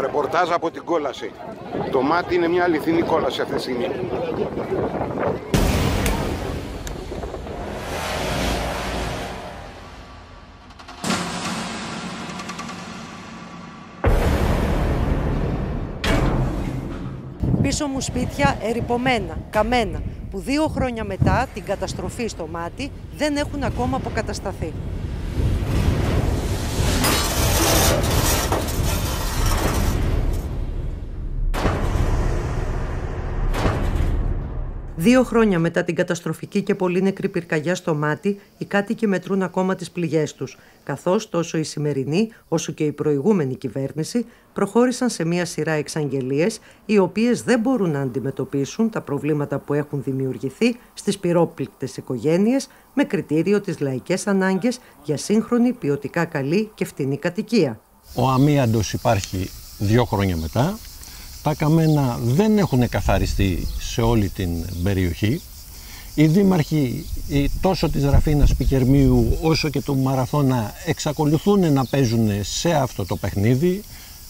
Ρεπορτάζ από την κόλαση. Το Μάτι είναι μια αληθινή κόλαση αυτή τη στιγμή. Πίσω μου σπίτια ερυπωμένα, καμένα, που 2 χρόνια μετά την καταστροφή στο Μάτι δεν έχουν ακόμα αποκατασταθεί. Δύο χρόνια μετά την καταστροφική και πολύ νεκρή πυρκαγιά στο Μάτι, οι κάτοικοι μετρούν ακόμα τις πληγές τους, καθώς τόσο η σημερινή όσο και η προηγούμενη κυβέρνηση προχώρησαν σε μία σειρά εξαγγελίες, οι οποίες δεν μπορούν να αντιμετωπίσουν τα προβλήματα που έχουν δημιουργηθεί στις πυρόπληκτες οικογένειες, με κριτήριο τις λαϊκές ανάγκες για σύγχρονη, ποιοτικά καλή και φτηνή κατοικία. Ο αμίαντος υπάρχει 2 χρόνια μετά. Τα καμένα δεν έχουν καθαριστεί σε όλη την περιοχή. Οι δήμαρχοι τόσο της Ραφήνας, Πικερμίου όσο και του Μαραθώνα εξακολουθούν να παίζουν σε αυτό το παιχνίδι.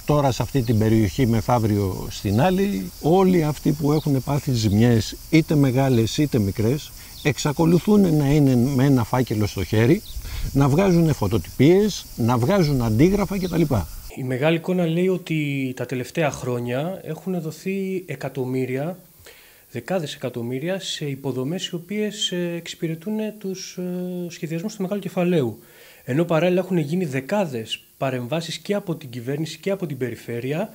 Τώρα σε αυτή την περιοχή μεθαύριο στην άλλη. Όλοι αυτοί που έχουν πάθει ζημιές, είτε μεγάλες είτε μικρές, εξακολουθούν να είναι με ένα φάκελο στο χέρι, να βγάζουν φωτοτυπίες, να βγάζουν αντίγραφα κτλ. Η μεγάλη εικόνα λέει ότι τα τελευταία χρόνια έχουν δοθεί εκατομμύρια, δεκάδες εκατομμύρια σε υποδομές οι οποίες εξυπηρετούν τους σχεδιασμούς του μεγάλου κεφαλαίου. Ενώ παράλληλα έχουν γίνει δεκάδες παρεμβάσεις και από την κυβέρνηση και από την περιφέρεια,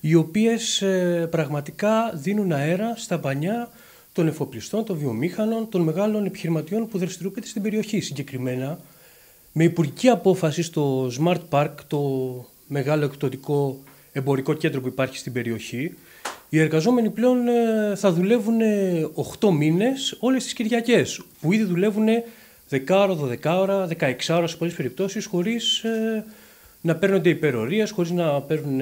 οι οποίες πραγματικά δίνουν αέρα στα πανιά των εφοπλιστών, των βιομήχανων, των μεγάλων επιχειρηματιών που δραστηριοποιείται στην περιοχή. Συγκεκριμένα, με υπουργική απόφαση στο Smart Park, το μεγάλο εκπτωτικό εμπορικό κέντρο που υπάρχει στην περιοχή, οι εργαζόμενοι πλέον θα δουλεύουν 8 μήνες όλες τις Κυριακές, που ήδη δουλεύουν 10 ώρα, 12 ώρα, 16 ώρα σε πολλές περιπτώσεις, χωρίς να παίρνονται υπερορίες, χωρίς να παίρνουν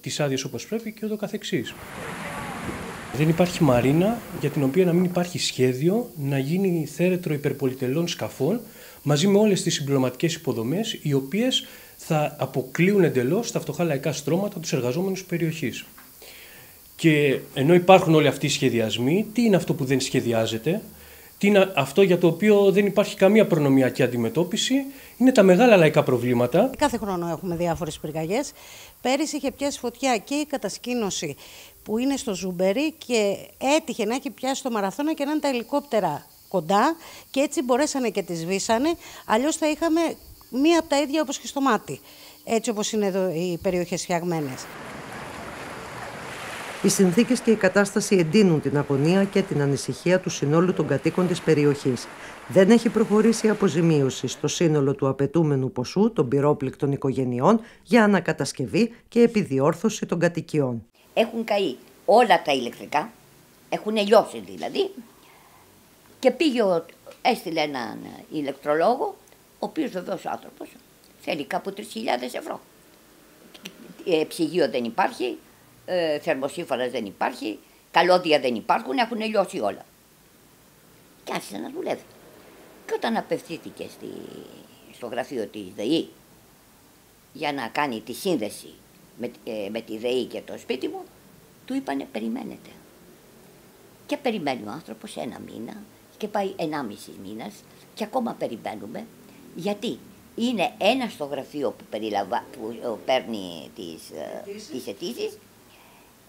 τις άδειες όπως πρέπει και ούτω καθεξής. Δεν υπάρχει μαρίνα για την οποία να μην υπάρχει σχέδιο να γίνει θέρετρο υπερπολιτελών σκαφών, μαζί με όλες τις συμπληρωματικές υποδομές, οι οποίες θα αποκλείουν εντελώς τα φτωχά λαϊκά στρώματα, τους εργαζόμενους της περιοχής. Και ενώ υπάρχουν όλοι αυτοί οι σχεδιασμοί, τι είναι αυτό που δεν σχεδιάζεται, τι είναι αυτό για το οποίο δεν υπάρχει καμία προνομιακή αντιμετώπιση, είναι τα μεγάλα λαϊκά προβλήματα. Κάθε χρόνο έχουμε διάφορες πυρκαγιές. Πέρυσι είχε πιάσει φωτιά και η κατασκήνωση που είναι στο Ζούμπερι και έτυχε να έχει πιάσει στο Μαραθώνα και να είναι τα ελικόπτερα κοντά και έτσι μπορέσανε και τη σβήσανε, αλλιώς θα είχαμε μία από τα ίδια όπως και στο Μάτι, έτσι όπως είναι εδώ οι περιοχές φτιαγμένες. Οι συνθήκες και η κατάσταση εντείνουν την αγωνία και την ανησυχία του συνόλου των κατοίκων της περιοχής. Δεν έχει προχωρήσει η αποζημίωση στο σύνολο του απαιτούμενου ποσού των πυρόπληκτων οικογενειών για ανακατασκευή και επιδιόρθωση των κατοικιών. Έχουν καεί όλα τα ηλεκτρικά, έχουν λιώσει δηλαδή, και έστειλε έναν ηλεκτρολόγο, ο οποίος βεβαίως άνθρωπος θέλει κάπου 3.000 ευρώ. Ψυγείο δεν υπάρχει, θερμοσύφωνας δεν υπάρχει, καλώδια δεν υπάρχουν, έχουν λιώσει όλα. Και άρχισε να δουλεύει. Και όταν απευθύνθηκε στο γραφείο της ΔΕΗ για να κάνει τη σύνδεση με τη ΔΕΗ και το σπίτι μου, του είπανε περιμένετε. Και περιμένει ο άνθρωπος 1 μήνα και πάει 1,5 μήνας και ακόμα περιμένουμε. Γιατί είναι ένα στο γραφείο που παίρνει τις αιτήσεις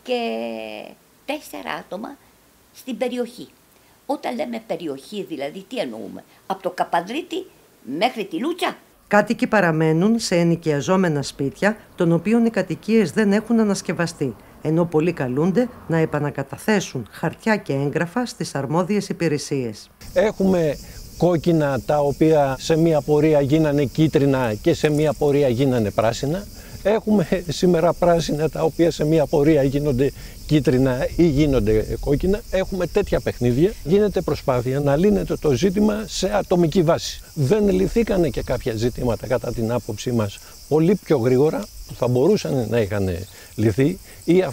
και 4 άτομα στην περιοχή. Όταν λέμε περιοχή, δηλαδή τι εννοούμε, από το Καπαδρίτι μέχρι τη Λούτσα. Κάτοικοι παραμένουν σε ενοικιαζόμενα σπίτια, των οποίων οι κατοικίες δεν έχουν ανασκευαστεί, ενώ πολλοί καλούνται να επανακαταθέσουν χαρτιά και έγγραφα στις αρμόδιες υπηρεσίες. Έχουμε κόκκινα τα οποία σε μία πορεία γίνανε κίτρινα και σε μία πορεία γίνανε πράσινα. Έχουμε σήμερα πράσινα τα οποία σε μία πορεία γίνονται κίτρινα ή γίνονται κόκκινα. Έχουμε τέτοια παιχνίδια. Γίνεται προσπάθεια να λύνεται το ζήτημα σε ατομική βάση. Δεν λυθήκανε και κάποια ζητήματα κατά την άποψή μας πολύ πιο γρήγορα που θα μπορούσαν να είχαν λυθεί, ή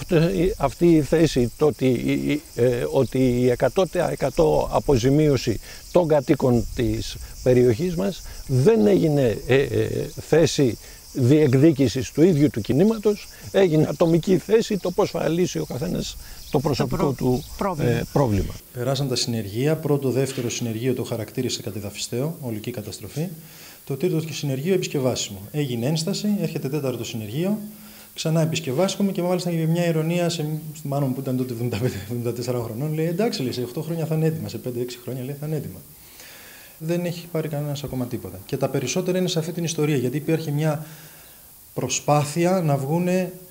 αυτή η θέση το ότι η 100% αποζημίωση των κατοίκων της περιοχής μας δεν έγινε θέση διεκδίκησης του ίδιου του κινήματος έγινε ατομική θέση το πώς θα λύσει ο καθένας το προσωπικό του πρόβλημα. Περάσαν τα συνεργεία, πρώτο-δεύτερο συνεργείο το χαρακτήρισε κατεδαφιστέο, ολική καταστροφή. Το τρίτο συνεργείο επισκευάσιμο. Έγινε ένσταση, έρχεται τέταρτο συνεργείο, ξανά επισκευάσιμο και μάλιστα για μια ειρωνία στη μάνα μου που ήταν τότε 75-74 χρονών, λέει εντάξει, λέει, σε 8 χρόνια θα είναι έτοιμα, σε 5-6 χρόνια λέει, θα είναι έτοιμα. Δεν έχει πάρει κανένας ακόμα τίποτα. Και τα περισσότερα είναι σε αυτή την ιστορία, γιατί υπήρχε μια προσπάθεια να βγουν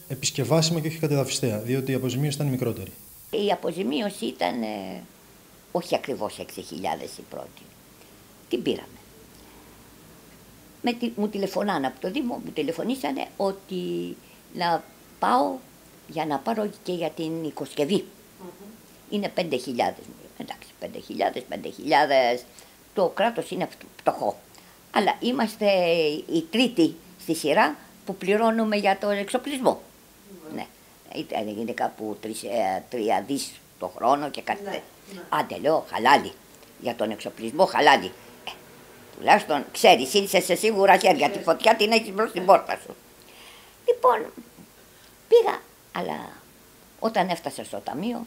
επισκευάσιμα και όχι κατεδαφιστέα, διότι η αποζημίωση ήταν μικρότερη. Η αποζημίωση ήταν όχι ακριβώς 6.000 η πρώτη. Την πήραμε. Μου τηλεφωνάνε από το Δήμο, μου τηλεφωνήσανε ότι να πάω για να πάρω και για την οικοσκευή. Είναι 5.000. Εντάξει, 5.000. Το κράτος είναι φτωχό. Αλλά είμαστε η τρίτη στη σειρά που πληρώνουμε για τον εξοπλισμό. Ναι. Είναι κάπου 3 δις το χρόνο και κάτι τέτοιο. Άντε, λέω, χαλάλι. Για τον εξοπλισμό, χαλάλι. Τουλάχιστον ξέρεις, ήλθε σε σίγουρα χέρια. Τη φωτιά την έχεις μπρος στην πόρτα σου. Λοιπόν, πήγα, αλλά όταν έφτασα στο ταμείο,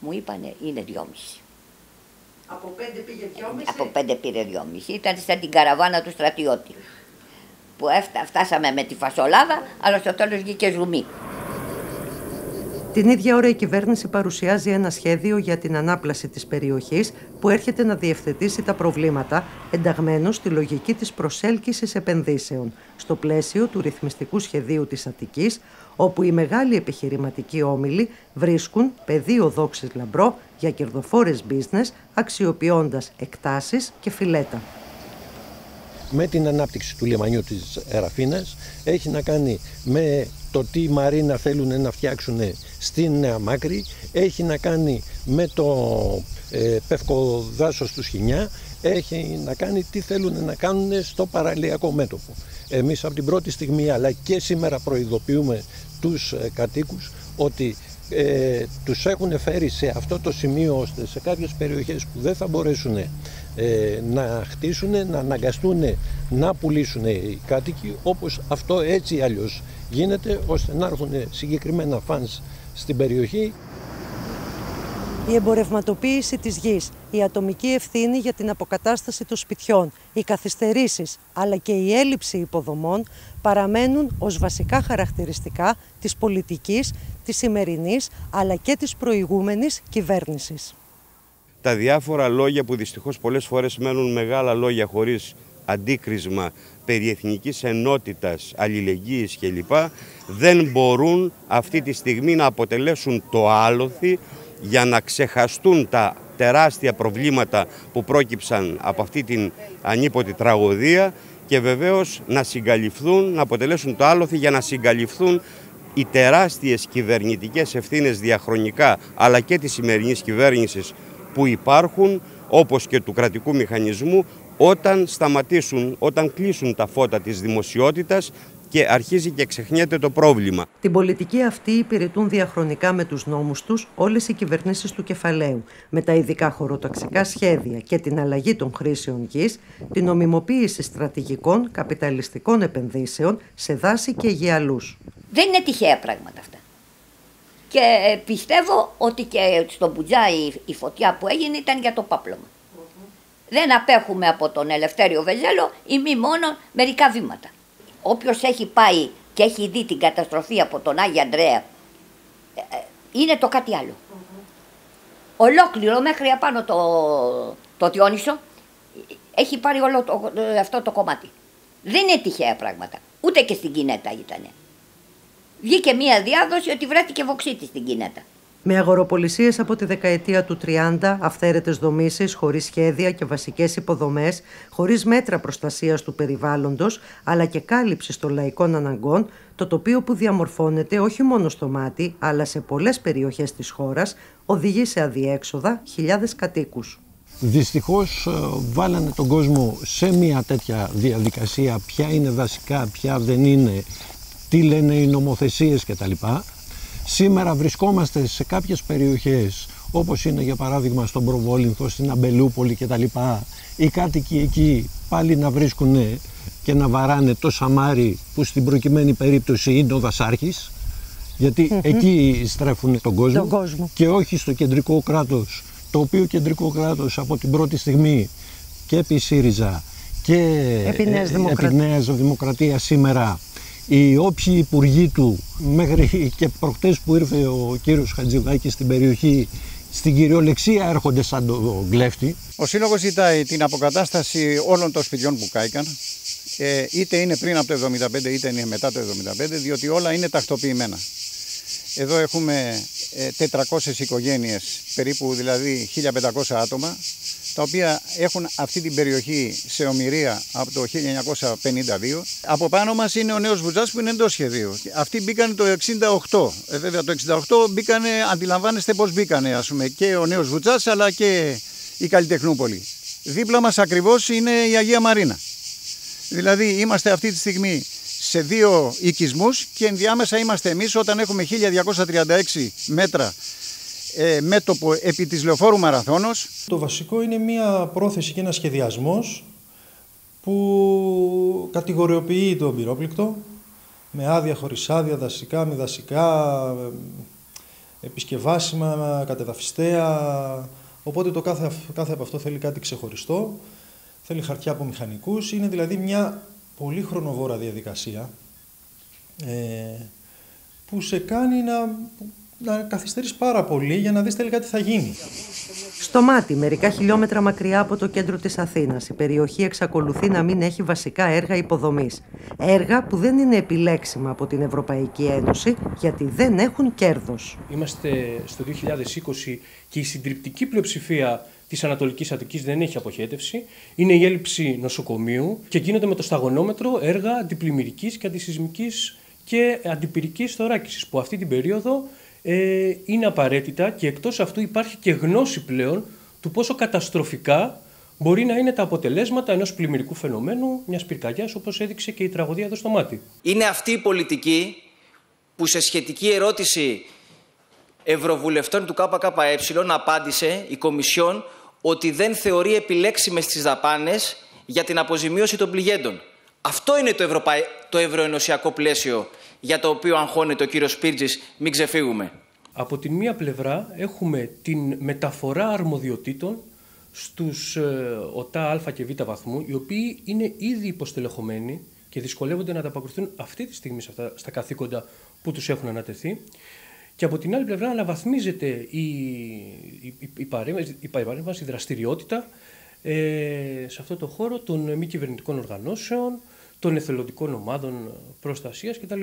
μου είπανε είναι 2,5. Από 5 πήγε 2,5. Από 5 πήρε 2,5. Ήταν σαν την καραβάνα του στρατιώτη. Που φτάσαμε με τη φασολάδα, αλλά στο τέλος βγήκε ζουμί. Την ίδια ώρα η κυβέρνηση παρουσιάζει ένα σχέδιο για την ανάπλαση της περιοχής που έρχεται να διευθετήσει τα προβλήματα, ενταγμένο στη λογική της προσέλκυσης επενδύσεων, στο πλαίσιο του ρυθμιστικού σχεδίου της Αττικής, όπου οι μεγάλοι επιχειρηματικοί όμιλοι βρίσκουν πεδίο δόξης λαμπρό για κερδοφόρες business, αξιοποιώντας εκτάσεις και φυλέτα. Με την ανάπτυξη του λιμανιού της Ραφήνας έχει να κάνει με το τι μαρίνα θέλουν να φτιάξουν στη Νέα Μάκρη, έχει να κάνει με το πευκοδάσος του Σχοινιά, έχει να κάνει τι θέλουν να κάνουν στο παραλιακό μέτωπο. Εμείς από την πρώτη στιγμή αλλά και σήμερα προειδοποιούμε τους κατοίκους ότι τους έχουν φέρει σε αυτό το σημείο ώστε σε κάποιες περιοχές που δεν θα μπορέσουν να χτίσουν, να αναγκαστούν να πουλήσουν οι κάτοικοι, όπως αυτό έτσι ή αλλιώς γίνεται, ώστε να έρχουν συγκεκριμένα φανς στην περιοχή. Η εμπορευματοποίηση της γης, η ατομική ευθύνη για την αποκατάσταση των σπιτιών, οι καθυστερήσεις αλλά και η έλλειψη υποδομών παραμένουν ως βασικά χαρακτηριστικά της πολιτικής, της σημερινής αλλά και της προηγούμενης κυβέρνησης. Τα διάφορα λόγια που δυστυχώς πολλές φορές μένουν μεγάλα λόγια χωρίς αντίκρισμα περί εθνικής ενότητας, αλληλεγγύης κλπ. Δεν μπορούν αυτή τη στιγμή να αποτελέσουν το άλοθη για να ξεχαστούν τα τεράστια προβλήματα που πρόκυψαν από αυτή την ανίποτη τραγωδία και βεβαίως να συγκαλυφθούν, να αποτελέσουν το άλοθη για να συγκαλυφθούν οι τεράστιες κυβερνητικές ευθύνες διαχρονικά αλλά και της σημερινής κυβέρνησης που υπάρχουν, όπως και του κρατικού μηχανισμού, όταν σταματήσουν, όταν κλείσουν τα φώτα της δημοσιότητας και αρχίζει και ξεχνιέται το πρόβλημα. Την πολιτική αυτή υπηρετούν διαχρονικά με τους νόμους τους όλες οι κυβερνήσεις του κεφαλαίου, με τα ειδικά χωροταξικά σχέδια και την αλλαγή των χρήσεων γης, την νομιμοποίηση στρατηγικών καπιταλιστικών επενδύσεων σε δάση και γεαλούς. Δεν είναι τυχαία πράγματα αυτά. Και πιστεύω ότι και στον Μπουτζά η φωτιά που έγινε ήταν για το πάπλωμα. Δεν απέχουμε από τον Ελευθέριο Βεζέλο ή μη μόνο μερικά βήματα. Όποιος έχει πάει και έχει δει την καταστροφή από τον Άγιο Ανδρέα, είναι το κάτι άλλο. Ολόκληρο μέχρι απάνω το Τιόνισο έχει πάρει όλο αυτό το κομμάτι. Δεν είναι τυχαία πράγματα. Ούτε και στην Κινέτα ήτανε. Βγήκε μία διάδοση ότι βρέθηκε βοξίτη στην Κινέτα. Με αγοροπολισίες από τη δεκαετία του 30, αυθαίρετες δομήσεις, χωρίς σχέδια και βασικές υποδομές, χωρίς μέτρα προστασίας του περιβάλλοντος, αλλά και κάλυψης των λαϊκών αναγκών, το τοπίο που διαμορφώνεται όχι μόνο στο Μάτι, αλλά σε πολλές περιοχές της χώρας, οδηγεί σε αδιέξοδα χιλιάδες κατοίκους. Δυστυχώς βάλανε τον κόσμο σε μια τέτοια διαδικασία, ποια είναι δασικά, ποια δεν είναι, τι λένε οι νομοθεσίες κτλ. Σήμερα βρισκόμαστε σε κάποιες περιοχές όπως είναι για παράδειγμα στον Προβόλινθο, στην Αμπελούπολη κτλ. Οι κάτοικοι εκεί πάλι να βρίσκουν και να βαράνε το σαμάρι που στην προκειμένη περίπτωση είναι ο δασάρχης, γιατί εκεί στρέφουν τον κόσμο και όχι στο κεντρικό κράτος, το οποίο κεντρικό κράτος από την πρώτη στιγμή και επί ΣΥΡΙΖΑ και επί Νέας Δημοκρατίας σήμερα, οι όποιοι υπουργοί του, μέχρι και προχτές που ήρθε ο κύριος Χατζιογαίκης στην περιοχή, στην κυριολεξία έρχονται σαν τον κλέφτη. Ο Σύλλογος ζητάει την αποκατάσταση όλων των σπιτιών που κάηκαν, είτε είναι πριν από το 1975 είτε είναι μετά το 1975, διότι όλα είναι τακτοποιημένα. Εδώ έχουμε 400 οικογένειες, περίπου δηλαδή 1.500 άτομα, τα οποία έχουν αυτή την περιοχή σε ομηρία από το 1952. Από πάνω μας είναι ο Νέος Βουτζάς που είναι εντός σχεδίου. Αυτοί μπήκανε το 1968. Βέβαια το 1968 μπήκανε, αντιλαμβάνεστε πώς μπήκανε, ας πούμε, και ο Νέος Βουτζάς αλλά και η Καλλιτεχνούπολη. Δίπλα μας ακριβώς είναι η Αγία Μαρίνα. Δηλαδή είμαστε αυτή τη στιγμή σε δύο οικισμούς και ενδιάμεσα είμαστε εμείς όταν έχουμε 1236 μέτρα μέτωπο επί της Λεωφόρου Μαραθώνος. Το βασικό είναι μια πρόθεση και ένας σχεδιασμός που κατηγοριοποιεί τον πυρόπληκτο με άδεια, χωρίς άδεια, δασικά, μη δασικά, επισκευάσιμα, κατεδαφιστέα. Οπότε το κάθε από αυτό θέλει κάτι ξεχωριστό, θέλει χαρτιά από μηχανικούς. Είναι δηλαδή μια πολύ χρονοβόρα διαδικασία που σε κάνει να καθυστερείς πάρα πολύ για να δεις τελικά τι θα γίνει. Στο Μάτι, μερικά χιλιόμετρα μακριά από το κέντρο της Αθήνας, η περιοχή εξακολουθεί να μην έχει βασικά έργα υποδομής. Έργα που δεν είναι επιλέξιμα από την Ευρωπαϊκή Ένωση, γιατί δεν έχουν κέρδος. Είμαστε στο 2020 και η συντριπτική πλειοψηφία της Ανατολικής Αττικής δεν έχει αποχέτευση. Είναι η έλλειψη νοσοκομείου και γίνονται με το σταγονόμετρο έργα αντιπλημμυρικής και αντισυσμικής και αντιπυρικής θωράκισης, που αυτή την περίοδο είναι απαραίτητα, και εκτός αυτού υπάρχει και γνώση πλέον του πόσο καταστροφικά μπορεί να είναι τα αποτελέσματα ενός πλημμυρικού φαινομένου, μιας πυρκαγιάς, όπως έδειξε και η τραγωδία εδώ στο Μάτι. Είναι αυτή η πολιτική που σε σχετική ερώτηση ευρωβουλευτών του ΚΚΕ απάντησε η Κομισιόν ότι δεν θεωρεί επιλέξιμες τις δαπάνες για την αποζημίωση των πληγέντων. Αυτό είναι το ευρωενωσιακό πλαίσιο για το οποίο αγχώνεται ο κύριος Σπίρτζης, μην ξεφύγουμε. Από τη μία πλευρά έχουμε την μεταφορά αρμοδιοτήτων στους ΟΤΑ, Α και Β βαθμού, οι οποίοι είναι ήδη υποστελεχωμένοι και δυσκολεύονται να ανταπακριθούν αυτή τη στιγμή στα καθήκοντα που τους έχουν ανατεθεί. Και από την άλλη πλευρά αναβαθμίζεται η δραστηριότητα σε αυτό το χώρο των μη κυβερνητικών οργανώσεων, των εθελοντικών ομάδων προστασίας κτλ.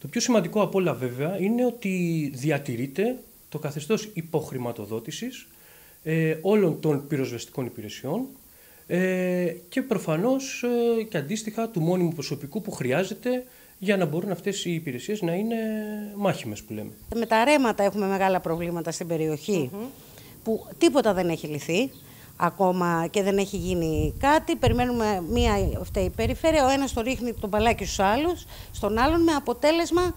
Το πιο σημαντικό από όλα βέβαια είναι ότι διατηρείται το καθεστώς υποχρηματοδότησης όλων των πυροσβεστικών υπηρεσιών και προφανώς και αντίστοιχα του μόνιμου προσωπικού που χρειάζεται για να μπορούν αυτές οι υπηρεσίες να είναι μάχημες, που λέμε. Με τα ρέματα έχουμε μεγάλα προβλήματα στην περιοχή, που τίποτα δεν έχει λυθεί ακόμα και δεν έχει γίνει κάτι. Περιμένουμε μία αυτή η περιφέρεια, ο ένας το ρίχνει τον μπαλάκι στους άλλους, στον άλλον, με αποτέλεσμα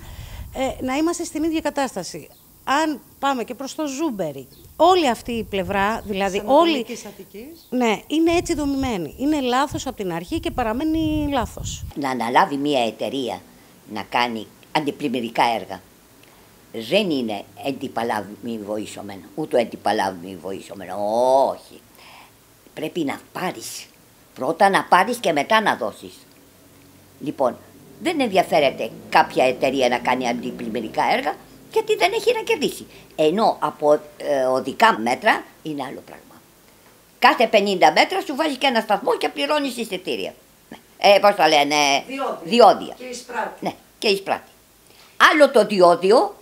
να είμαστε στην ίδια κατάσταση. Αν πάμε και προς το Ζούμπερι, όλη αυτή η πλευρά, δηλαδή όλη, ναι, είναι έτσι δομημένη. Είναι λάθος από την αρχή και παραμένει λάθος. Να αναλάβει μια εταιρεία να κάνει αντιπλημμυρικά έργα δεν είναι αντιπαλάβμη βοήσομενο, ούτε αντιπαλάβμη βοήσομενο, όχι. Πρέπει να πάρεις, πρώτα να πάρεις και μετά να δώσεις. Λοιπόν, δεν ενδιαφέρεται κάποια εταιρεία να κάνει αντιπλημμυρικά έργα, γιατί δεν έχει να κερδίσει. Ενώ από οδικά μέτρα είναι άλλο πράγμα. Κάθε 50 μέτρα σου βάζει και ένα σταθμό και πληρώνεις εισιτήρια. Πώς τα λένε, διόδια. Και εισπράτη. Ναι, και εισπράτη. Άλλο το διόδιο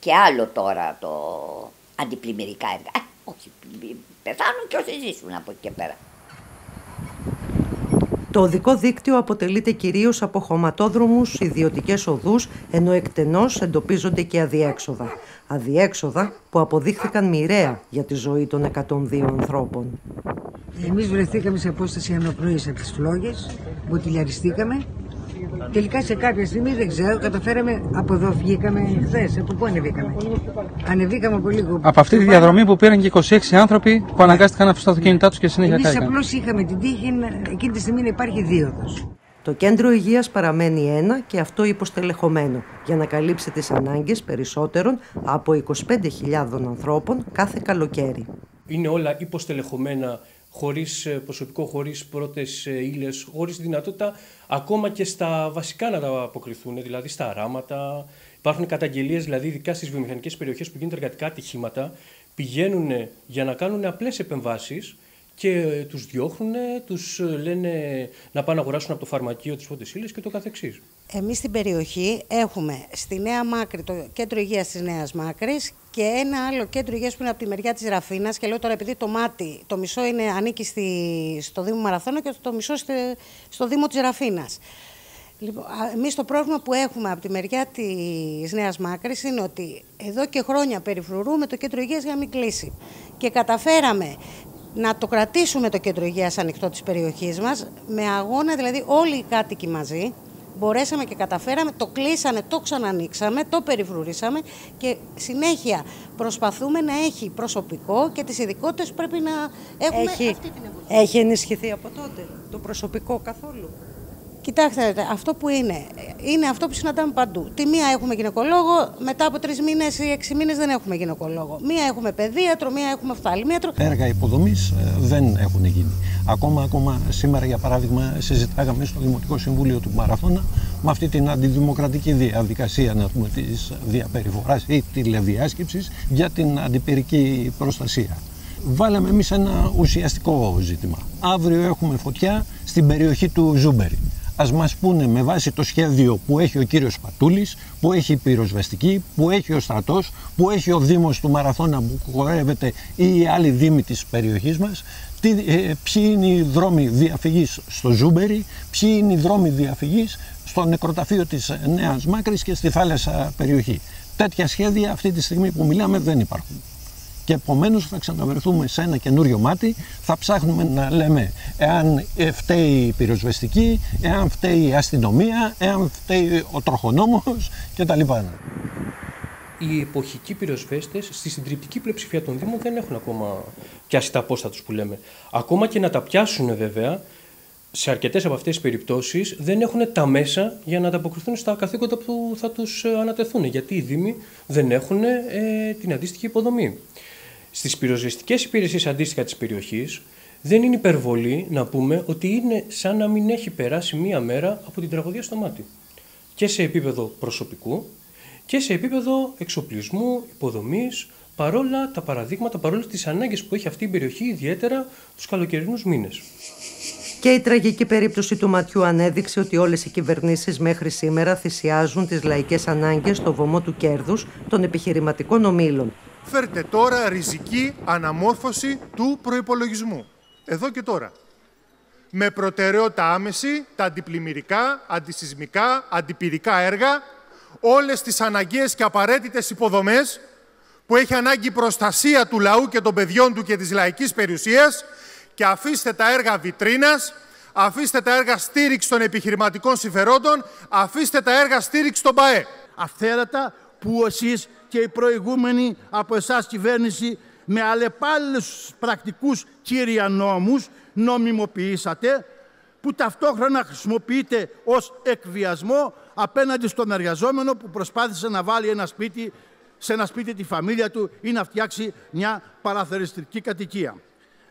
και άλλο τώρα το αντιπλημμυρικά έργα. Όχι, πεθάνουν και όσοι ζήσουν από εκεί και πέρα. Το οδικό δίκτυο αποτελείται κυρίως από χωματόδρομους, ιδιωτικές οδούς, ενώ εκτενώς εντοπίζονται και αδιέξοδα. Αδιέξοδα που αποδείχθηκαν μοιραία για τη ζωή των 102 ανθρώπων. Εμείς βρεθήκαμε σε απόσταση 1 πρωί από τις φλόγες, μποτιλιαριστήκαμε Τελικά σε κάποια στιγμή, δεν ξέρω, καταφέραμε, από εδώ βγήκαμε χθες. Από πού ανεβήκαμε? Ανεβήκαμε από λίγο. Από αυτή τη διαδρομή που πήραν και 26 άνθρωποι που αναγκάστηκαν να αφήσουν τα αυτοκίνητά τους και συνέχεια κάτι. Εμείς απλώς είχαμε την τύχη εκείνη τη στιγμή να υπάρχει δίωδος. Το κέντρο υγείας παραμένει ένα και αυτό υποστελεχωμένο για να καλύψει τις ανάγκες περισσότερων από 25.000 ανθρώπων κάθε καλοκαίρι. Είναι όλα υποστελεχωμένα, χωρίς προσωπικό, χωρίς πρώτες ύλες, χωρίς δυνατότητα ακόμα και στα βασικά να τα αποκριθούν, δηλαδή στα αράματα. Υπάρχουν καταγγελίες, δηλαδή ειδικά στις βιομηχανικές περιοχές που γίνονται εργατικά ατυχήματα, πηγαίνουν για να κάνουν απλές επεμβάσεις και τους διώχνουν, τους λένε να πάνε να αγοράσουν από το φαρμακείο τις πρώτες ύλες και το καθεξής. Εμείς στην περιοχή έχουμε στη Νέα Μάκρη το κέντρο υγείας της Νέας Μάκρης και ένα άλλο κέντρο υγείας που είναι από τη μεριά της Ραφήνας. Και λέω τώρα, επειδή το Μάτι το μισό είναι, ανήκει στο Δήμο Μαραθώνα και το μισό στο Δήμο της Ραφήνας. Λοιπόν, εμείς το πρόβλημα που έχουμε από τη μεριά της Νέας Μάκρης είναι ότι εδώ και χρόνια περιφρουρούμε το κέντρο υγείας για να μην κλείσει. Και καταφέραμε να το κρατήσουμε το κέντρο υγείας ανοιχτό της περιοχής μας, με αγώνα, δηλαδή όλοι οι κάτοικοι μαζί. Μπορέσαμε και καταφέραμε, το κλείσανε, το ξανανοίξαμε, το περιφρουρήσαμε και συνέχεια προσπαθούμε να έχει προσωπικό και τις ειδικότητες που πρέπει να έχουμε. Αυτή την εποχή. Έχει ενισχυθεί από τότε το προσωπικό καθόλου? Κοιτάξτε, αυτό που είναι αυτό που συναντάμε παντού. Τη μία έχουμε γυναικολόγο, μετά από 3 μήνες ή 6 μήνες δεν έχουμε γυναικολόγο. Μία έχουμε παιδίατρο, μία έχουμε οφθαλμίατρο. Έργα υποδομής δεν έχουν γίνει. Ακόμα σήμερα, για παράδειγμα, συζητάγαμε στο Δημοτικό Συμβούλιο του Μαραθώνα με αυτή την αντιδημοκρατική διαδικασία, να πούμε, της διαπεριφοράς ή τηλεδιάσκεψης για την αντιπυρική προστασία. Βάλαμε εμείς ένα ουσιαστικό ζήτημα. Αύριο έχουμε φωτιά στην περιοχή του Ζούμπερι. Ας μας πούνε, με βάση το σχέδιο που έχει ο κύριος Πατούλης, που έχει η πυροσβεστική, που έχει ο στρατός, που έχει ο Δήμος του Μαραθώνα που χορεύεται ή οι άλλοι δήμοι της περιοχής μας, ποιοι είναι οι δρόμοι διαφυγής στο Ζούμπερι, ποιοι είναι οι δρόμοι διαφυγής στο νεκροταφείο της Νέας Μάκρης και στη θάλασσα περιοχή. Τέτοια σχέδια αυτή τη στιγμή που μιλάμε δεν υπάρχουν. Και επομένως θα ξαναβρεθούμε σε ένα καινούριο Μάτι, θα ψάχνουμε να λέμε εάν φταίει η πυροσβεστική, εάν φταίει η αστυνομία, εάν φταίει ο τροχονόμος κτλ. Οι εποχικοί πυροσβέστες στη συντριπτική πλειοψηφία των Δήμων δεν έχουν ακόμα πιάσει τα πόστα τους που λέμε. Ακόμα και να τα πιάσουν βέβαια, σε αρκετές από αυτές τις περιπτώσεις δεν έχουν τα μέσα για να ανταποκριθούν στα καθήκοντα που θα τους ανατεθούν, γιατί οι Δήμοι δεν έχουν την αντίστοιχη υποδομή. Στις πυροσβεστικές υπηρεσίες αντίστοιχα της περιοχής δεν είναι υπερβολή να πούμε ότι είναι σαν να μην έχει περάσει μία μέρα από την τραγωδία στο Μάτι. Και σε επίπεδο προσωπικού και σε επίπεδο εξοπλισμού, υποδομής, παρόλα τα παραδείγματα, παρόλα τις ανάγκες που έχει αυτή η περιοχή, ιδιαίτερα τους καλοκαιρινούς μήνες. Και η τραγική περίπτωση του Ματιού ανέδειξε ότι όλες οι κυβερνήσεις μέχρι σήμερα θυσιάζουν τις λαϊκές ανάγκες στο βωμό του κέρδους των επιχειρηματικών ομίλων. Φέρτε τώρα ριζική αναμόρφωση του προϋπολογισμού. Εδώ και τώρα. Με προτεραιότητα άμεση τα αντιπλημμυρικά, αντισυσμικά, αντιπυρικά έργα, όλες τις αναγκαίες και απαραίτητες υποδομές που έχει ανάγκη προστασία του λαού και των παιδιών του και της λαϊκής περιουσίας. Και αφήστε τα έργα βιτρίνας, αφήστε τα έργα στήριξη των επιχειρηματικών συμφερόντων, αφήστε τα έργα στήριξη των ΠΑΕ. Αυθαίρετα που εσείς και οι προηγούμενοι από εσάς κυβέρνηση με αλλεπάλληλους πρακτικούς κύρια νόμους νομιμοποιήσατε, που ταυτόχρονα χρησιμοποιείτε ως εκβιασμό απέναντι στον εργαζόμενο που προσπάθησε να βάλει σε ένα σπίτι τη φαμίλια του ή να φτιάξει μια παραθεριστική κατοικία.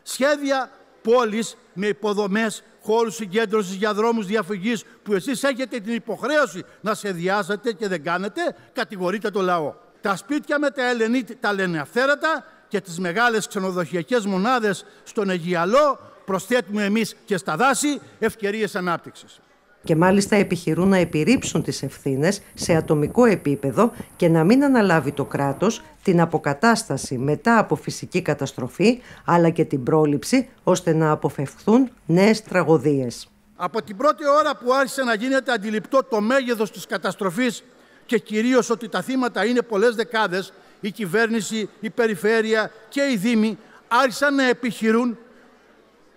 Σχέδια πόλης με υποδομές, χώρους συγκέντρωσης για δρόμους διαφυγής που εσείς έχετε την υποχρέωση να σχεδιάσετε και δεν κάνετε, κατηγορείτε το λαό. Τα σπίτια με τα Ελενίτη τα λένε αυθαίρετα και τις μεγάλες ξενοδοχειακές μονάδες στον Αιγιαλό προσθέτουμε εμείς και στα δάση ευκαιρίες ανάπτυξης. Και μάλιστα επιχειρούν να επιρρύψουν τις ευθύνες σε ατομικό επίπεδο και να μην αναλάβει το κράτος την αποκατάσταση μετά από φυσική καταστροφή, αλλά και την πρόληψη, ώστε να αποφευχθούν νέες τραγωδίες. Από την πρώτη ώρα που άρχισε να γίνεται αντιληπτό το μέγεθος της καταστροφής και κυρίως ότι τα θύματα είναι πολλές δεκάδες, η κυβέρνηση, η περιφέρεια και οι δήμοι άρχισαν να επιχειρούν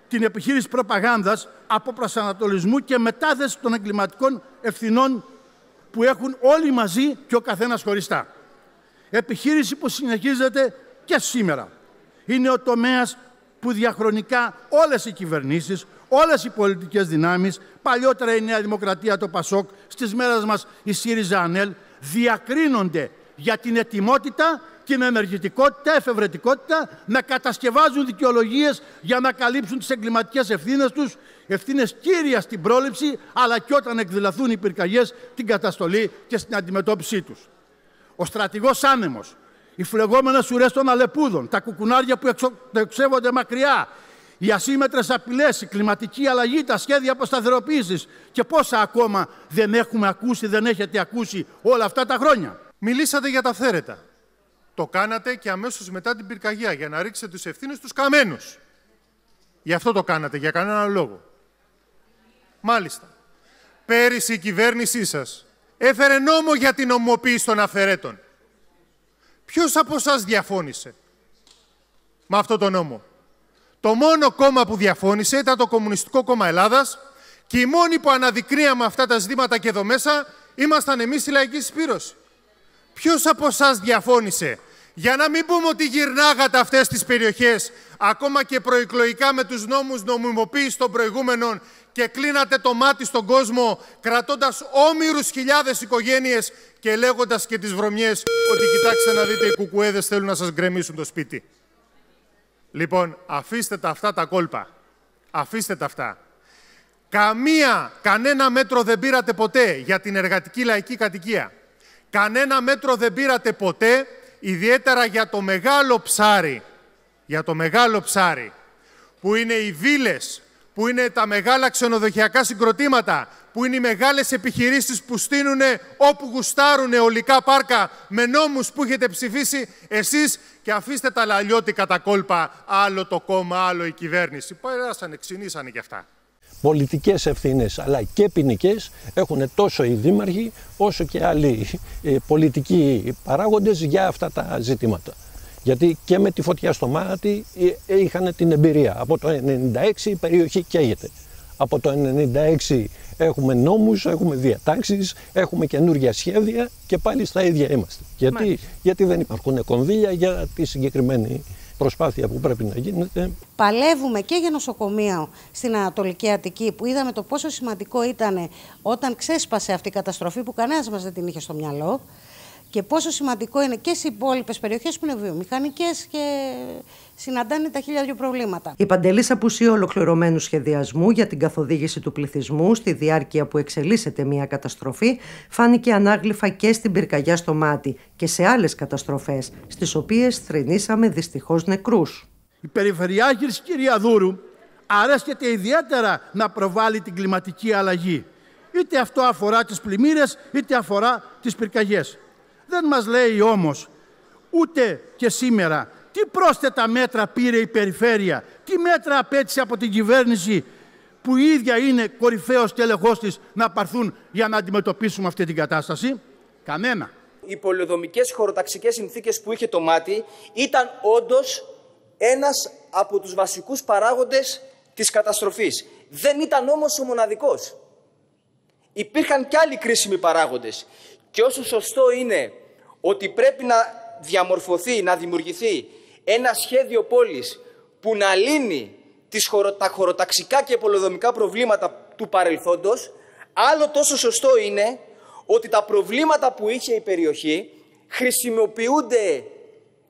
την επιχείρηση προπαγάνδας από προσανατολισμού και μετάθεση των εγκληματικών ευθυνών που έχουν όλοι μαζί και ο καθένας χωριστά. Επιχείρηση που συνεχίζεται και σήμερα. Είναι ο τομέας που διαχρονικά όλες οι κυβερνήσεις, όλες οι πολιτικές δυνάμεις, παλιότερα η Νέα Δημοκρατία, το ΠΑΣΟΚ, στις μέρες μας η ΣΥΡΙΖΑ, ΑΝΕΛ, διακρίνονται για την ετοιμότητα, την ενεργητικότητα, εφευρετικότητα, να κατασκευάζουν δικαιολογίες για να καλύψουν τις εγκληματικές ευθύνες τους, ευθύνες κύρια στην πρόληψη, αλλά και όταν εκδηλαθούν οι πυρκαγιές, την καταστολή και στην αντιμετώπιση τους. Ο στρατηγός άνεμος, οι φλεγόμενες ουρές των αλεπούδων, τα κουκουνάρια που εξεύονται μακριά, οι ασύμμετρες απειλές, η κλιματική αλλαγή, τα σχέδια αποσταθεροποίησης και πόσα ακόμα δεν έχουμε ακούσει, δεν έχετε ακούσει όλα αυτά τα χρόνια. Μιλήσατε για τα φθαίρετα. Το κάνατε και αμέσως μετά την πυρκαγιά για να ρίξετε τους ευθύνες τους καμένους. Γι' αυτό το κάνατε, για κανέναν λόγο. Μάλιστα. Πέρυσι η κυβέρνησή σας έφερε νόμο για την νομοποίηση των αφαιρέτων. Ποιος από εσάς διαφώνησε με αυτό το νόμο? Το μόνο κόμμα που διαφώνησε ήταν το Κομμουνιστικό Κόμμα Ελλάδας και οι μόνοι που αναδεικνύαμε αυτά τα ζητήματα και εδώ μέσα ήμασταν εμείς στη Λαϊκή Συσπήρωση. Ποιος από εσάς διαφώνησε? Για να μην πούμε ότι γυρνάγατε αυτές τις περιοχές ακόμα και προεκλογικά με τους νόμους νομιμοποίησης των προηγούμενων και κλείνατε το μάτι στον κόσμο κρατώντας όμοιρους χιλιάδες οικογένειες και λέγοντας και τις βρωμιές ότι κοιτάξτε να δείτε οι κουκουέδες θέλουν να σας γκρεμίσουν το σπίτι. Λοιπόν, αφήστε τα αυτά τα κόλπα. Αφήστε τα αυτά. Κανένα μέτρο δεν πήρατε ποτέ για την εργατική λαϊκή κατοικία. Κανένα μέτρο δεν πήρατε ποτέ, ιδιαίτερα για το μεγάλο ψάρι, που είναι οι βίλες, που είναι τα μεγάλα ξενοδοχειακά συγκροτήματα, που είναι οι μεγάλες επιχειρήσεις που στείνουν όπου γουστάρουν ολικά πάρκα με νόμους που έχετε ψηφίσει εσείς και αφήστε τα λαλιώτικα τα κόλπα, άλλο το κόμμα, άλλο η κυβέρνηση. Πέρασανε, ξυνήσανε κι αυτά. Πολιτικές ευθύνες αλλά και ποινικές έχουν τόσο οι δήμαρχοι όσο και άλλοι πολιτικοί παράγοντες για αυτά τα ζητήματα. Γιατί και με τη φωτιά στο Μάτι είχαν την εμπειρία. Από το 1996 η περιοχή καίγεται. Από το 1996 έχουμε νόμους, έχουμε διατάξεις, έχουμε καινούργια σχέδια και πάλι στα ίδια είμαστε. Γιατί δεν υπάρχουν κονδύλια για τη συγκεκριμένη προσπάθεια που πρέπει να γίνεται. Παλεύουμε και για νοσοκομείο στην Ανατολική Αττική που είδαμε το πόσο σημαντικό ήταν όταν ξέσπασε αυτή η καταστροφή που κανένας μας δεν την είχε στο μυαλό και πόσο σημαντικό είναι και στις υπόλοιπες περιοχές που είναι βιομηχανικές και συναντάνε τα χίλια δυο προβλήματα. Η παντελής απουσία ολοκληρωμένου σχεδιασμού για την καθοδήγηση του πληθυσμού στη διάρκεια που εξελίσσεται μια καταστροφή φάνηκε ανάγλυφα και στην πυρκαγιά στο Μάτι και σε άλλες καταστροφές, στις οποίες θρηνήσαμε δυστυχώς νεκρούς. Η Περιφερειάρχης κυρία Δούρου αρέσκεται ιδιαίτερα να προβάλλει την κλιματική αλλαγή. Είτε αυτό αφορά τις πλημμύρες, είτε αφορά τις πυρκαγιές. Δεν μας λέει όμως ούτε και σήμερα τι πρόσθετα μέτρα πήρε η Περιφέρεια, τι μέτρα απέτυσε από την κυβέρνηση που η ίδια είναι κορυφαίος τελεχός της να παρθούν για να αντιμετωπίσουμε αυτή την κατάσταση. Κανένα. Οι πολεοδομικές χωροταξικές συνθήκες που είχε το Μάτι ήταν όντως ένας από τους βασικούς παράγοντες της καταστροφής. Δεν ήταν όμως ο μοναδικός. Υπήρχαν και άλλοι κρίσιμοι παράγοντες. Και όσο σωστό είναι ότι πρέπει να διαμορφωθεί, να δημιουργηθεί ένα σχέδιο πόλης που να λύνει τα χωροταξικά και πολεοδομικά προβλήματα του παρελθόντος, άλλο τόσο σωστό είναι ότι τα προβλήματα που είχε η περιοχή χρησιμοποιούνται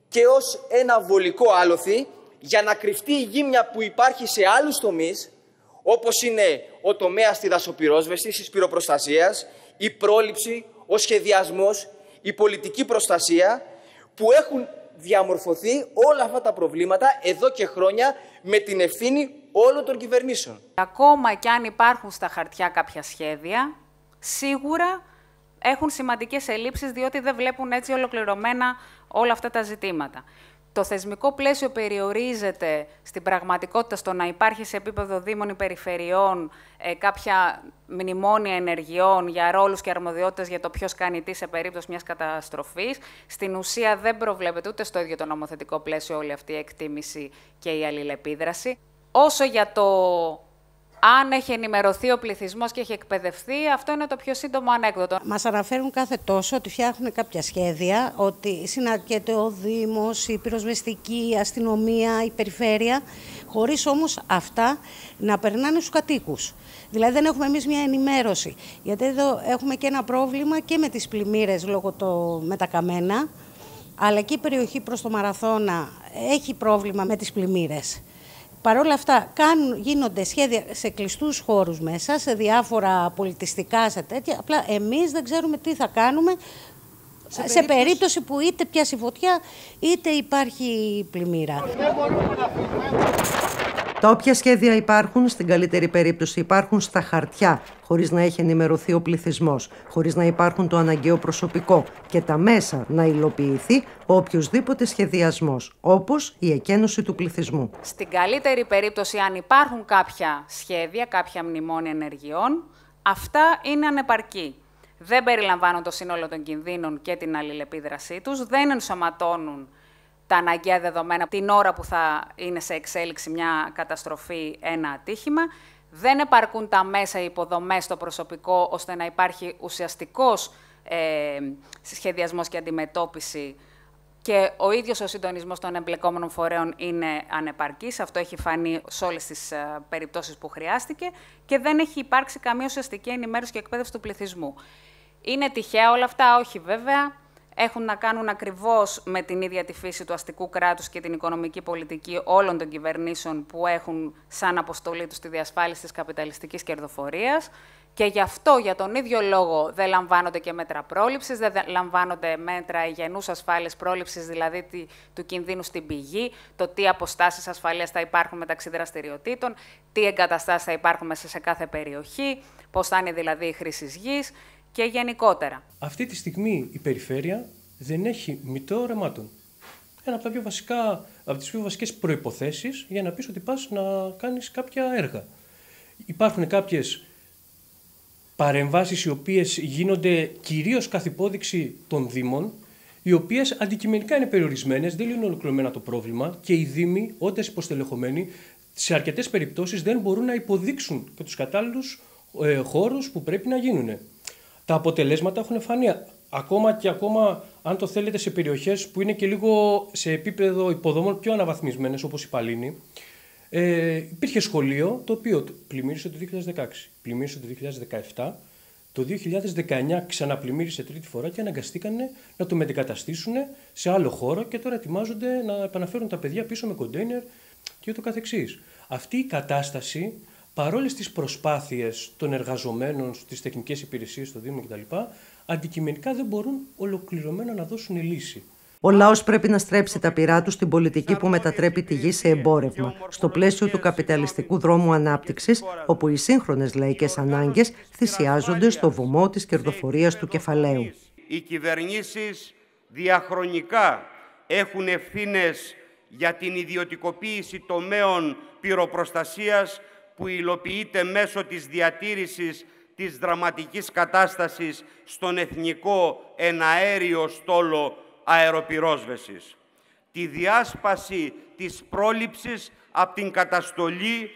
και ως ένα βολικό άλοθη για να κρυφτεί η γύμνια που υπάρχει σε άλλους τομείς, όπως είναι ο τομέας της δασοπυρόσβεσης, της πυροπροστασίας, η πρόληψη, ο σχεδιασμός, η πολιτική προστασία, που έχουν διαμορφωθεί όλα αυτά τα προβλήματα εδώ και χρόνια με την ευθύνη όλων των κυβερνήσεων. Ακόμα κι αν υπάρχουν στα χαρτιά κάποια σχέδια, σίγουρα έχουν σημαντικές ελλείψεις, διότι δεν βλέπουν έτσι ολοκληρωμένα όλα αυτά τα ζητήματα. Το θεσμικό πλαίσιο περιορίζεται στην πραγματικότητα στο να υπάρχει σε επίπεδο δήμων ή περιφερειών κάποια μνημόνια ενεργειών για ρόλους και αρμοδιότητες για το ποιος κάνει τι σε περίπτωση μιας καταστροφής. Στην ουσία δεν προβλέπεται ούτε στο ίδιο το νομοθετικό πλαίσιο όλη αυτή η εκτίμηση και η αλληλεπίδραση. Όσο για το αν έχει ενημερωθεί ο πληθυσμός και έχει εκπαιδευτεί, αυτό είναι το πιο σύντομο ανέκδοτο. Μας αναφέρουν κάθε τόσο ότι φτιάχνουν κάποια σχέδια, ότι συναντιέται ο Δήμος, η πυροσβεστική, η αστυνομία, η περιφέρεια, χωρίς όμως αυτά να περνάνε στους κατοίκους. Δηλαδή δεν έχουμε εμείς μια ενημέρωση. Γιατί εδώ έχουμε και ένα πρόβλημα και με τις πλημμύρες λόγω με τα καμένα, αλλά και η περιοχή προς το Μαραθώνα έχει πρόβλημα με τις πλημμύρες. Παρ' όλα αυτά γίνονται σχέδια σε κλειστούς χώρους μέσα, σε διάφορα πολιτιστικά, σε τέτοια. Απλά εμείς δεν ξέρουμε τι θα κάνουμε σε περίπτωση που είτε πιάσει φωτιά είτε υπάρχει πλημμύρα. Τα όποια σχέδια υπάρχουν, στην καλύτερη περίπτωση υπάρχουν στα χαρτιά, χωρίς να έχει ενημερωθεί ο πληθυσμός, χωρίς να υπάρχουν το αναγκαίο προσωπικό και τα μέσα να υλοποιηθεί ο οποιοσδήποτε σχεδιασμός, όπως η εκένωση του πληθυσμού. Στην καλύτερη περίπτωση, αν υπάρχουν κάποια σχέδια, κάποια μνημόνια ενεργειών, αυτά είναι ανεπαρκή. Δεν περιλαμβάνουν το σύνολο των κινδύνων και την αλληλεπίδρασή τους, δεν ενσωματώνουν τα αναγκαία δεδομένα την ώρα που θα είναι σε εξέλιξη μια καταστροφή, ένα ατύχημα. Δεν επαρκούν τα μέσα, οι υποδομές, στο προσωπικό, ώστε να υπάρχει ουσιαστικός σχεδιασμός και αντιμετώπιση. Και ο ίδιος ο συντονισμός των εμπλεκόμενων φορέων είναι ανεπαρκής. Αυτό έχει φανεί σε όλες τις περιπτώσεις που χρειάστηκε. Και δεν έχει υπάρξει καμία ουσιαστική ενημέρωση και εκπαίδευση του πληθυσμού. Είναι τυχαία όλα αυτά? Όχι, βέβαια. Έχουν να κάνουν ακριβώς με την ίδια τη φύση του αστικού κράτους και την οικονομική πολιτική όλων των κυβερνήσεων που έχουν σαν αποστολή τους τη διασφάλιση της καπιταλιστικής κερδοφορίας. Και γι' αυτό, για τον ίδιο λόγο, δεν λαμβάνονται και μέτρα πρόληψης, δεν λαμβάνονται μέτρα υγιεινούς ασφάλειας πρόληψης, δηλαδή του κινδύνου στην πηγή, το τι αποστάσεις ασφαλείας θα υπάρχουν μεταξύ δραστηριοτήτων, τι εγκαταστάσεις θα υπάρχουν μέσα σε κάθε περιοχή, πώς θα είναι δηλαδή η χρήση γης. Και γενικότερα. Αυτή τη στιγμή η περιφέρεια δεν έχει μητρό ρεμάτων. Ένα από τις πιο βασικές προϋποθέσεις για να πεις ότι πας να κάνεις κάποια έργα. Υπάρχουν κάποιες παρεμβάσεις οι οποίες γίνονται κυρίως καθ' υπόδειξη των Δήμων, οι οποίες αντικειμενικά είναι περιορισμένες, δεν λύνουν ολοκληρωμένα το πρόβλημα και οι Δήμοι, όντας υποστελεχωμένοι, σε αρκετές περιπτώσεις δεν μπορούν να υποδείξουν και τους κατάλληλους χώρους που πρέπει να γίνουν. Τα αποτελέσματα έχουν φανεί. Ακόμα, αν το θέλετε, σε περιοχές που είναι και λίγο σε επίπεδο υποδομών πιο αναβαθμισμένες, όπως η Παλίνη, υπήρχε σχολείο το οποίο πλημμύρισε το 2016, πλημμύρισε το 2017, το 2019 ξαναπλημμύρισε τρίτη φορά και αναγκαστήκανε να το μετεγκαταστήσουν σε άλλο χώρο και τώρα ετοιμάζονται να επαναφέρουν τα παιδιά πίσω με κοντέινερ και ούτω καθεξής. Αυτή η κατάσταση, παρόλες τις προσπάθειες των εργαζομένων στις τεχνικές υπηρεσίες, στο Δήμο κτλ., αντικειμενικά δεν μπορούν ολοκληρωμένα να δώσουν λύση. Ο λαός πρέπει να στρέψει τα πυρά του στην πολιτική που μετατρέπει τη γη σε εμπόρευμα, στο πλαίσιο του καπιταλιστικού δρόμου ανάπτυξης, όπου οι σύγχρονες λαϊκές ανάγκες θυσιάζονται στο βωμό της κερδοφορίας του κεφαλαίου. Οι κυβερνήσεις διαχρονικά έχουν ευθύνες για την ιδιωτικοποίηση τομέων πυροπροστασίας, που υλοποιείται μέσω της διατήρησης της δραματικής κατάστασης στον εθνικό εναέριο στόλο αεροπυρόσβεσης. Τη διάσπαση της πρόληψης από την καταστολή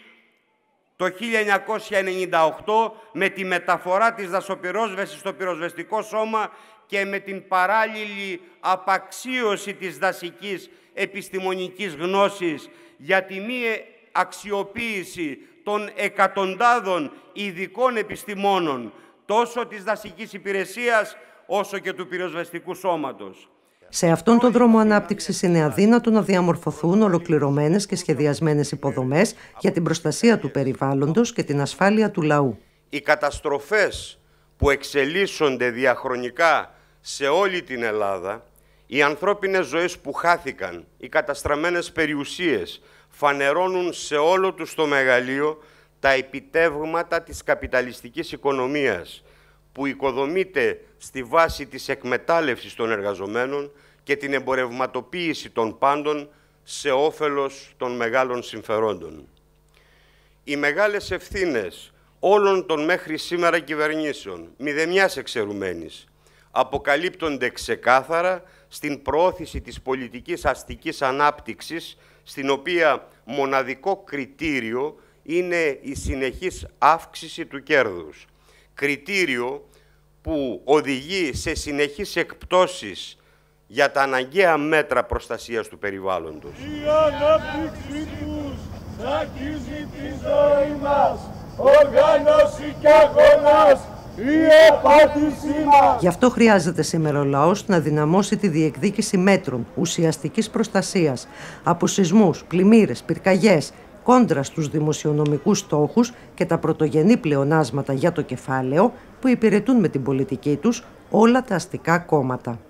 το 1998 με τη μεταφορά της δασοπυρόσβεσης στο πυροσβεστικό σώμα και με την παράλληλη απαξίωση της δασικής επιστημονικής γνώσης για τη μη αξιοποίηση των εκατοντάδων ειδικών επιστημόνων, τόσο της δασικής υπηρεσίας, όσο και του πυροσβεστικού σώματος. Σε αυτόν τον δρόμο ανάπτυξης είναι αδύνατο να διαμορφωθούν ολοκληρωμένες και σχεδιασμένες υποδομές για την προστασία του περιβάλλοντος και την ασφάλεια του λαού. Οι καταστροφές που εξελίσσονται διαχρονικά σε όλη την Ελλάδα, οι ανθρώπινες ζωές που χάθηκαν, οι καταστραμμένες περιουσίες, φανερώνουν σε όλο τους το μεγαλείο τα επιτεύγματα της καπιταλιστικής οικονομίας που οικοδομείται στη βάση της εκμετάλλευσης των εργαζομένων και την εμπορευματοποίηση των πάντων σε όφελος των μεγάλων συμφερόντων. Οι μεγάλες ευθύνες όλων των μέχρι σήμερα κυβερνήσεων, μηδεμιάς εξαιρουμένης, αποκαλύπτονται ξεκάθαρα στην προώθηση της πολιτικής αστικής ανάπτυξης, στην οποία μοναδικό κριτήριο είναι η συνεχής αύξηση του κέρδους. Κριτήριο που οδηγεί σε συνεχείς εκπτώσεις για τα αναγκαία μέτρα προστασίας του περιβάλλοντος. Η ανάπτυξη τους αγγίζει τη ζωή μας, οργάνωση και αγώνας. Γι' αυτό χρειάζεται σήμερα ο λαός να δυναμώσει τη διεκδίκηση μέτρων ουσιαστικής προστασίας από σεισμούς, πλημμύρες, πυρκαγιές, κόντρα στους δημοσιονομικούς στόχους και τα πρωτογενή πλεονάσματα για το κεφάλαιο που υπηρετούν με την πολιτική τους όλα τα αστικά κόμματα.